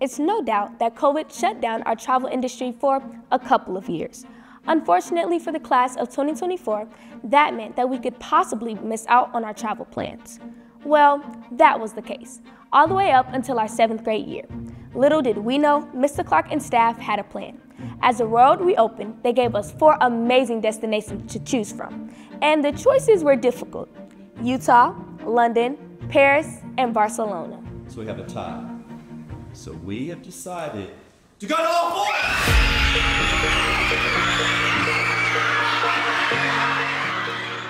It's no doubt that COVID shut down our travel industry for a couple of years. Unfortunately for the class of 2024, that meant that we could possibly miss out on our travel plans. Well, that was the case, all the way up until our 7th grade year. Little did we know, Mr. Clark and staff had a plan. As the world reopened, they gave us 4 amazing destinations to choose from. And the choices were difficult: Utah, London, Paris, and Barcelona. So we have a tie. So we have decided to go to all 4!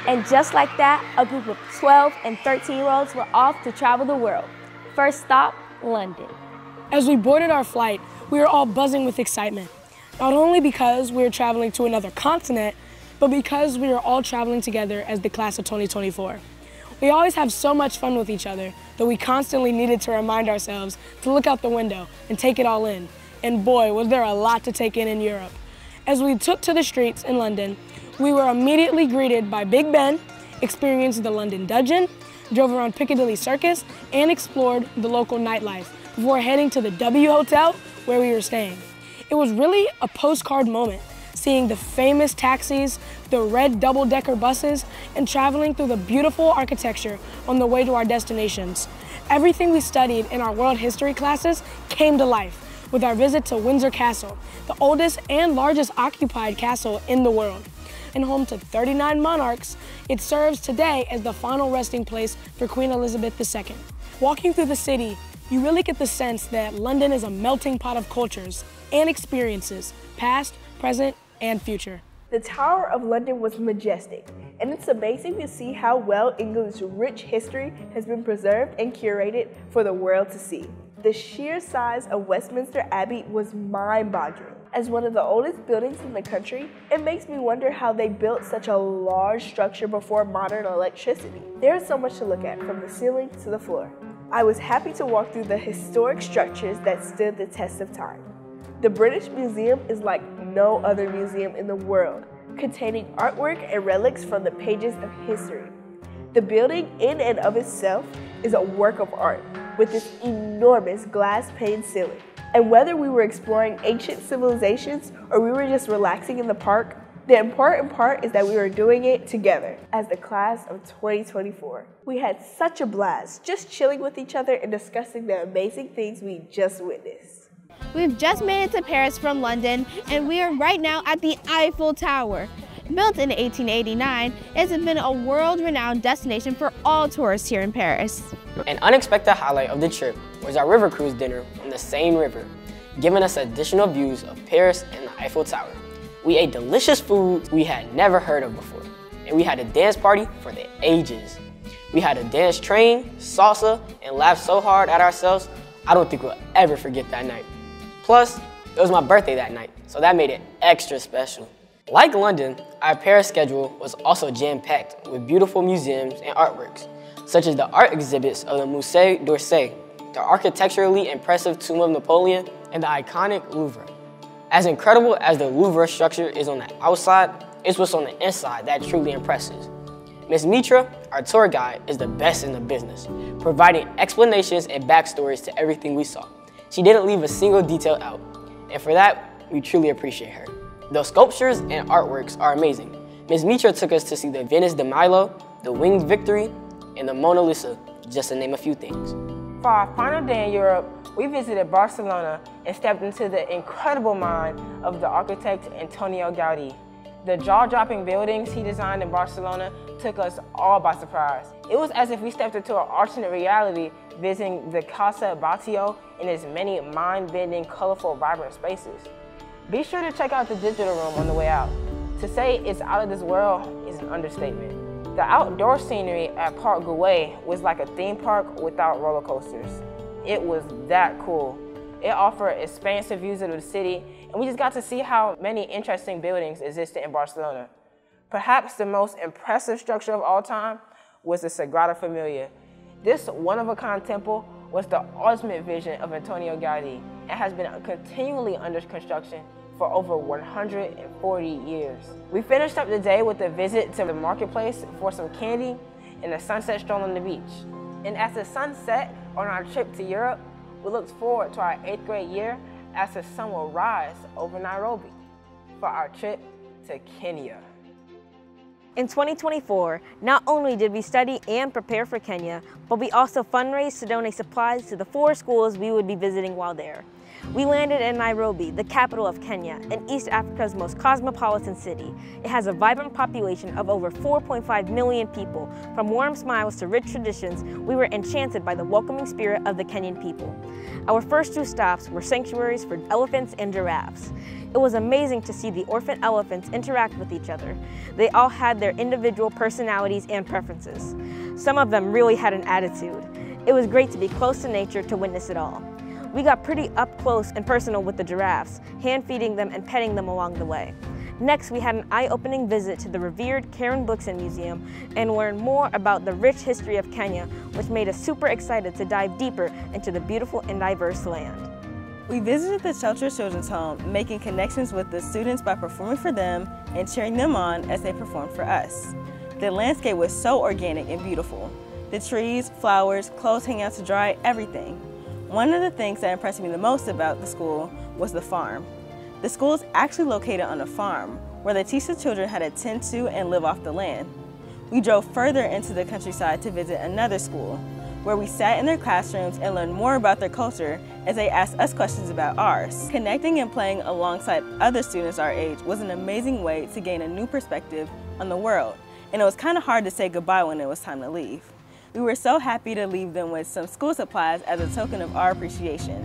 And just like that, a group of 12 and 13-year-olds were off to travel the world. First stop, London. As we boarded our flight, we were all buzzing with excitement. Not only because we were traveling to another continent, but because we were all traveling together as the class of 2024. We always have so much fun with each other that we constantly needed to remind ourselves to look out the window and take it all in. And boy, was there a lot to take in Europe. As we took to the streets in London, we were immediately greeted by Big Ben, experienced the London Dungeon, drove around Piccadilly Circus, and explored the local nightlife before heading to the W Hotel where we were staying. It was really a postcard moment, seeing the famous taxis, the red double-decker buses, and traveling through the beautiful architecture on the way to our destinations. Everything we studied in our world history classes came to life with our visit to Windsor Castle, the oldest and largest occupied castle in the world. And home to 39 monarchs, it serves today as the final resting place for Queen Elizabeth II. Walking through the city, you really get the sense that London is a melting pot of cultures and experiences, past, present, and future. The Tower of London was majestic, and it's amazing to see how well England's rich history has been preserved and curated for the world to see. The sheer size of Westminster Abbey was mind-boggling. As one of the oldest buildings in the country, it makes me wonder how they built such a large structure before modern electricity. There is so much to look at, from the ceiling to the floor. I was happy to walk through the historic structures that stood the test of time. The British Museum is like no other museum in the world, containing artwork and relics from the pages of history. The building in and of itself is a work of art, with this enormous glass pane ceiling. And whether we were exploring ancient civilizations or we were just relaxing in the park, the important part is that we were doing it together as the class of 2024. We had such a blast just chilling with each other and discussing the amazing things we just witnessed. We've just made it to Paris from London, and we are right now at the Eiffel Tower. Built in 1889, it has been a world-renowned destination for all tourists here in Paris. An unexpected highlight of the trip was our river cruise dinner on the Seine River, giving us additional views of Paris and the Eiffel Tower. We ate delicious food we had never heard of before, and we had a dance party for the ages. We had a dance train, salsa, and laughed so hard at ourselves, I don't think we'll ever forget that night. Plus, it was my birthday that night, so that made it extra special. Like London, our Paris schedule was also jam-packed with beautiful museums and artworks, such as the art exhibits of the Musée d'Orsay, the architecturally impressive Tomb of Napoleon, and the iconic Louvre. As incredible as the Louvre structure is on the outside, it's what's on the inside that truly impresses. Miss Mitra, our tour guide, is the best in the business, providing explanations and backstories to everything we saw. She didn't leave a single detail out, and for that, we truly appreciate her. The sculptures and artworks are amazing. Miss Mitra took us to see the Venus de Milo, the Winged Victory, and the Mona Lisa, just to name a few things. For our final day in Europe, we visited Barcelona and stepped into the incredible mind of the architect Antonio Gaudi. The jaw-dropping buildings he designed in Barcelona took us all by surprise. It was as if we stepped into an alternate reality, visiting the Casa Batlló and its many mind-bending, colorful, vibrant spaces. Be sure to check out the digital room on the way out. To say it's out of this world is an understatement. The outdoor scenery at Park Güell was like a theme park without roller coasters. It was that cool. It offered expansive views of the city, and we just got to see how many interesting buildings existed in Barcelona. Perhaps the most impressive structure of all time was the Sagrada Familia. This one-of-a-kind temple was the ultimate vision of Antonio Gaudi and has been continually under construction for over 140 years. We finished up the day with a visit to the marketplace for some candy and a sunset stroll on the beach. And as the sun set on our trip to Europe, We look forward to our 8th grade year as the sun will rise over Nairobi for our trip to Kenya. In 2024, not only did we study and prepare for Kenya, but we also fundraised to donate supplies to the 4 schools we would be visiting while there. We landed in Nairobi, the capital of Kenya, and East Africa's most cosmopolitan city. It has a vibrant population of over 4.5 million people. From warm smiles to rich traditions, we were enchanted by the welcoming spirit of the Kenyan people. Our first 2 stops were sanctuaries for elephants and giraffes. It was amazing to see the orphan elephants interact with each other. They all had their individual personalities and preferences. Some of them really had an attitude. It was great to be close to nature to witness it all. We got pretty up close and personal with the giraffes, hand-feeding them and petting them along the way. Next, we had an eye-opening visit to the revered Karen Blixen Museum and learned more about the rich history of Kenya, which made us super excited to dive deeper into the beautiful and diverse land. We visited the Shelter Children's Home, making connections with the students by performing for them and cheering them on as they performed for us. The landscape was so organic and beautiful. The trees, flowers, clothes hanging out to dry, everything. One of the things that impressed me the most about the school was the farm. The school is actually located on a farm where they teach the children how to tend to and live off the land. We drove further into the countryside to visit another school, where we sat in their classrooms and learned more about their culture as they asked us questions about ours. Connecting and playing alongside other students our age was an amazing way to gain a new perspective on the world, and it was kind of hard to say goodbye when it was time to leave. We were so happy to leave them with some school supplies as a token of our appreciation.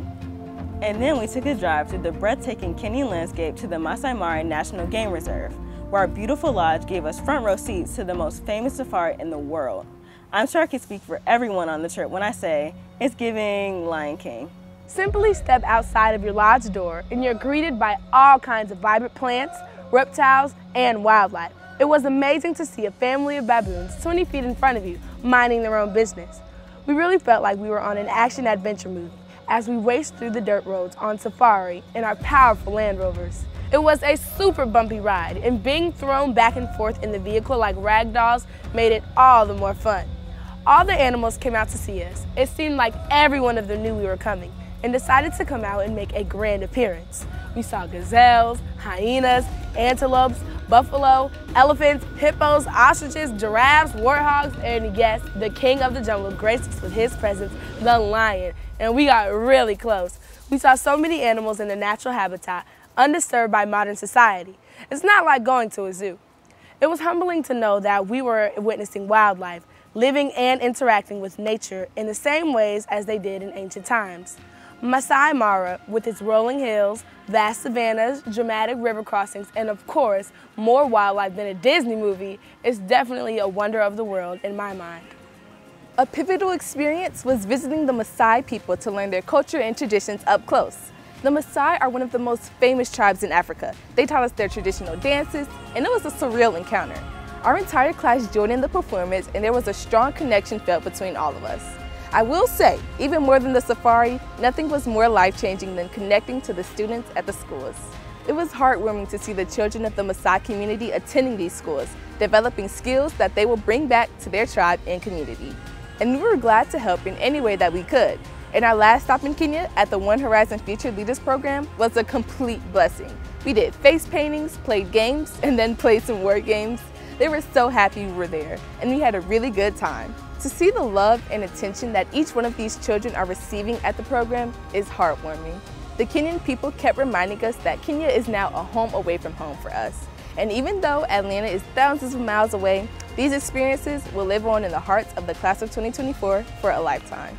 And then we took a drive through the breathtaking Kenyan landscape to the Maasai Mara National Game Reserve, where our beautiful lodge gave us front row seats to the most famous safari in the world. I'm sure I can speak for everyone on the trip when I say it's giving Lion King. Simply step outside of your lodge door and you're greeted by all kinds of vibrant plants, reptiles, and wildlife. It was amazing to see a family of baboons 20 feet in front of you, minding their own business. We really felt like we were on an action-adventure movie as we raced through the dirt roads on safari in our powerful Land Rovers. It was a super bumpy ride, and being thrown back and forth in the vehicle like rag dolls made it all the more fun. All the animals came out to see us. It seemed like every one of them knew we were coming and decided to come out and make a grand appearance. We saw gazelles, hyenas, antelopes, buffalo, elephants, hippos, ostriches, giraffes, warthogs, and yes, the king of the jungle graced us with his presence, the lion, and we got really close. We saw so many animals in their natural habitat, undisturbed by modern society. It's not like going to a zoo. It was humbling to know that we were witnessing wildlife, living and interacting with nature in the same ways as they did in ancient times. Maasai Mara, with its rolling hills, vast savannas, dramatic river crossings, and of course, more wildlife than a Disney movie, is definitely a wonder of the world in my mind. A pivotal experience was visiting the Maasai people to learn their culture and traditions up close. The Maasai are one of the most famous tribes in Africa. They taught us their traditional dances, and it was a surreal encounter. Our entire class joined in the performance, and there was a strong connection felt between all of us. I will say, even more than the safari, nothing was more life-changing than connecting to the students at the schools. It was heartwarming to see the children of the Maasai community attending these schools, developing skills that they will bring back to their tribe and community. And we were glad to help in any way that we could. And our last stop in Kenya at the One Horizon Future Leaders Program was a complete blessing. We did face paintings, played games, and then played some word games. They were so happy we were there, and we had a really good time. To see the love and attention that each one of these children are receiving at the program is heartwarming. The Kenyan people kept reminding us that Kenya is now a home away from home for us. And even though Atlanta is thousands of miles away, these experiences will live on in the hearts of the class of 2024 for a lifetime.